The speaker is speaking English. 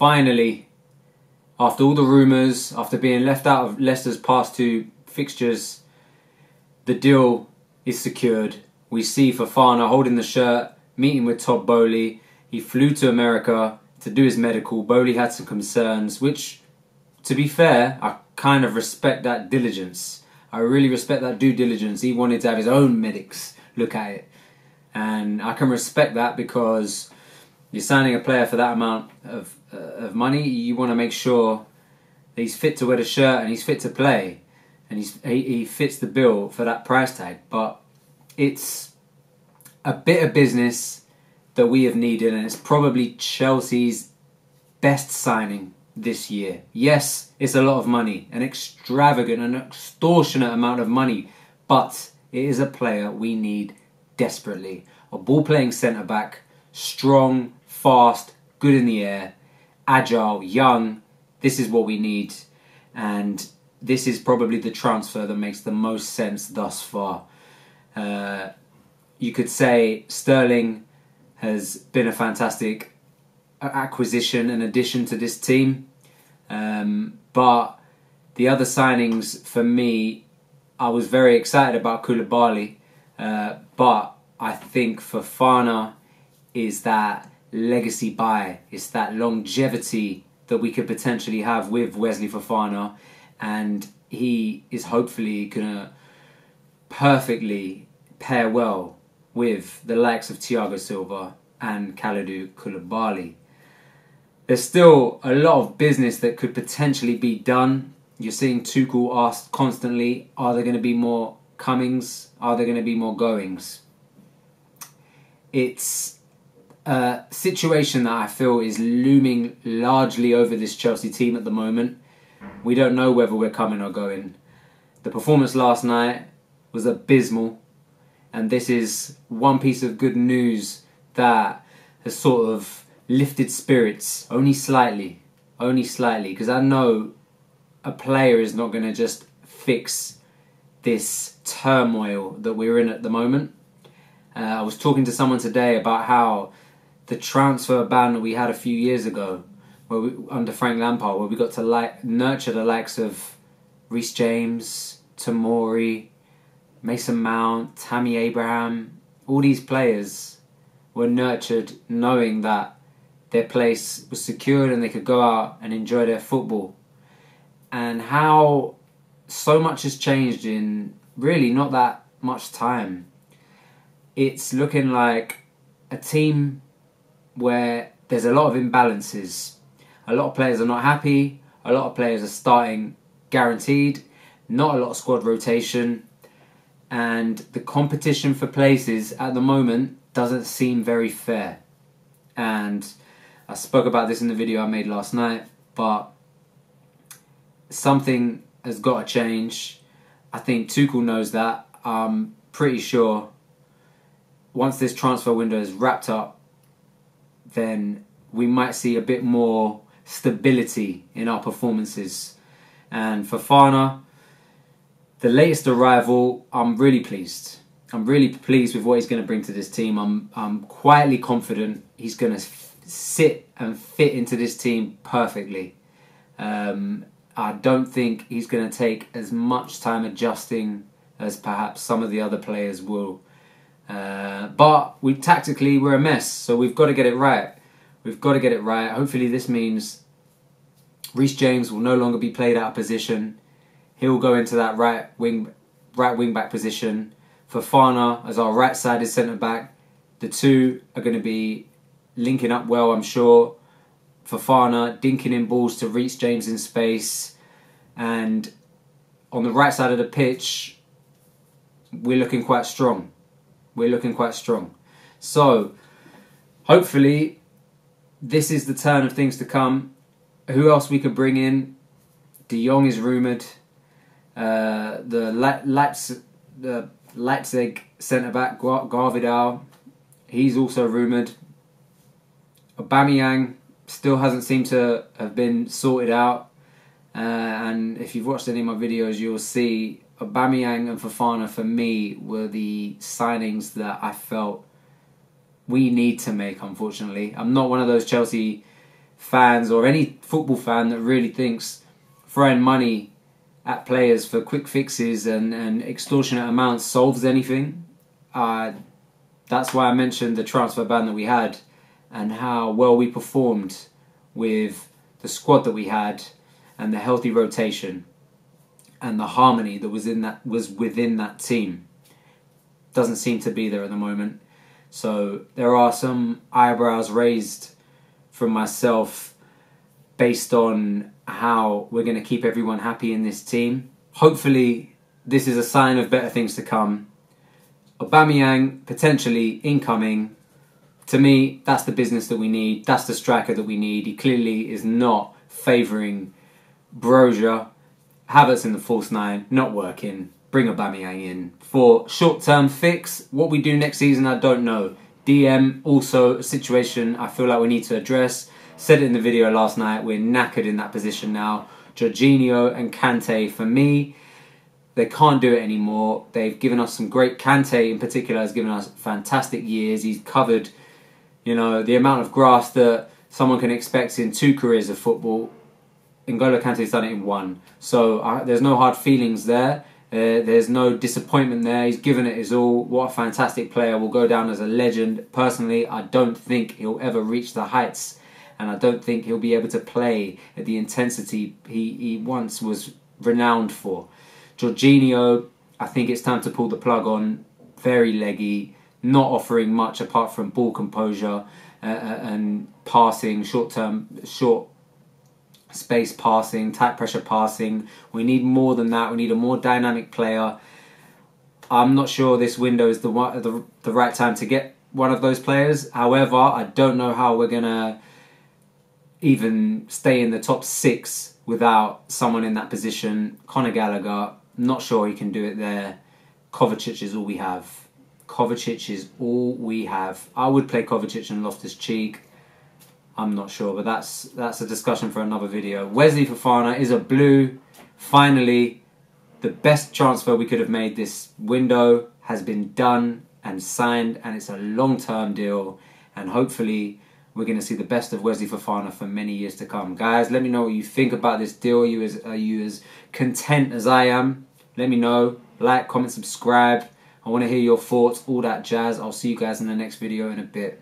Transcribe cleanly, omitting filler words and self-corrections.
finally, after all the rumours, after being left out of Leicester's past two fixtures, the deal is secured. We see Fofana holding the shirt, meeting with Todd Bowley. He flew to America to do his medical. Bowley had some concerns, which, to be fair, I kind of respect that diligence. I really respect that due diligence. He wanted to have his own medics look at it. And I can respect that, because you're signing a player for that amount of money. You want to make sure that he's fit to wear the shirt and he's fit to play. And he fits the bill for that price tag. But it's a bit of business that we have needed, and it's probably Chelsea's best signing this year. Yes, it's a lot of money, an extravagant, an extortionate amount of money, but it is a player we need desperately. A ball-playing centre-back, strong, fast, good in the air, agile, young. This is what we need, and this is probably the transfer that makes the most sense thus far. You could say Sterling has been a fantastic acquisition and addition to this team. But the other signings for me, I was very excited about Koulibaly, but I think Fofana is that legacy buy. It's that longevity that we could potentially have with Wesley Fofana, and he is hopefully going to perfectly pair well with the likes of Thiago Silva and Kalidou Koulibaly. There's still a lot of business that could potentially be done. You're seeing Tuchel ask constantly, are there going to be more comings? Are there going to be more goings? It's a situation that I feel is looming largely over this Chelsea team at the moment. We don't know whether we're coming or going. The performance last night was abysmal, and this is one piece of good news that has sort of lifted spirits, only slightly, because I know a player is not going to just fix this turmoil that we're in at the moment. I was talking to someone today about how the transfer ban that we had a few years ago, where under Frank Lampard, where we got to nurture the likes of Reece James, Tomori, Mason Mount, Tammy Abraham, all these players were nurtured knowing that their place was secured and they could go out and enjoy their football. And how so much has changed in really not that much time. It's looking like a team where there's a lot of imbalances. A lot of players are not happy. A lot of players are starting guaranteed. Not a lot of squad rotation. And the competition for places at the moment doesn't seem very fair. And I spoke about this in the video I made last night, but something has got to change. I think Tuchel knows that. I'm pretty sure once this transfer window is wrapped up, then we might see a bit more stability in our performances. And for Fofana, the latest arrival, I'm really pleased. I'm really pleased with what he's going to bring to this team. I'm quietly confident he's going to sit and fit into this team perfectly. I don't think he's going to take as much time adjusting as perhaps some of the other players will. But tactically we're a mess, so we've got to get it right. We've got to get it right. Hopefully this means Reece James will no longer be played out of position. He'll go into that right wing back position. Fofana as our right-sided centre-back. The two are going to be linking up well, I'm sure. Fofana dinking in balls to Reece James in space. And on the right side of the pitch, we're looking quite strong. So, hopefully, this is the turn of things to come. Who else we could bring in? De Jong is rumoured. The Leipzig centre-back, Gvardiol, he's also rumoured. Aubameyang still hasn't seemed to have been sorted out. And if you've watched any of my videos, you'll see Aubameyang and Fofana, for me, were the signings that I felt we need to make, unfortunately. I'm not one of those Chelsea fans or any football fan that really thinks throwing money at players for quick fixes and extortionate amounts solves anything. That's why I mentioned the transfer ban that we had and how well we performed with the squad that we had and the healthy rotation and the harmony that was within that team. Doesn't seem to be there at the moment. So there are some eyebrows raised from myself based on how we're going to keep everyone happy in this team. Hopefully this is a sign of better things to come. Aubameyang potentially incoming. To me, that's the business that we need. That's the striker that we need. He clearly is not favouring Broja. Havertz in the false nine, not working. Bring Aubameyang in. For short-term fix, what we do next season, I don't know. DM, also a situation I feel like we need to address. Said it in the video last night, we're knackered in that position now. Jorginho and Kante, for me, they can't do it anymore. They've given us some great... Kante in particular has given us fantastic years. He's covered, you know, the amount of grass that someone can expect in 2 careers of football. N'Golo Kante's done it in 1. So there's no hard feelings there. There's no disappointment there. He's given it his all. What a fantastic player. Will go down as a legend. Personally, I don't think he'll ever reach the heights. And I don't think he'll be able to play at the intensity he once was renowned for. Jorginho, I think it's time to pull the plug on. Very leggy. Not offering much apart from ball composure and passing, short space passing, tight pressure passing. We need more than that. We need a more dynamic player. I'm not sure this window is the right time to get one of those players. However, I don't know how we're going to even stay in the top 6 without someone in that position. Conor Gallagher, not sure he can do it there. Kovacic is all we have. Kovacic is all we have. I would play Kovacic and Loftus-Cheek. I'm not sure, but that's a discussion for another video. Wesley Fofana is a blue. Finally, the best transfer we could have made this window has been done and signed, and it's a long-term deal. And hopefully, we're going to see the best of Wesley Fofana for many years to come. Guys, let me know what you think about this deal. Are you as content as I am? Let me know. Like, comment, subscribe. I want to hear your thoughts, all that jazz. I'll see you guys in the next video in a bit.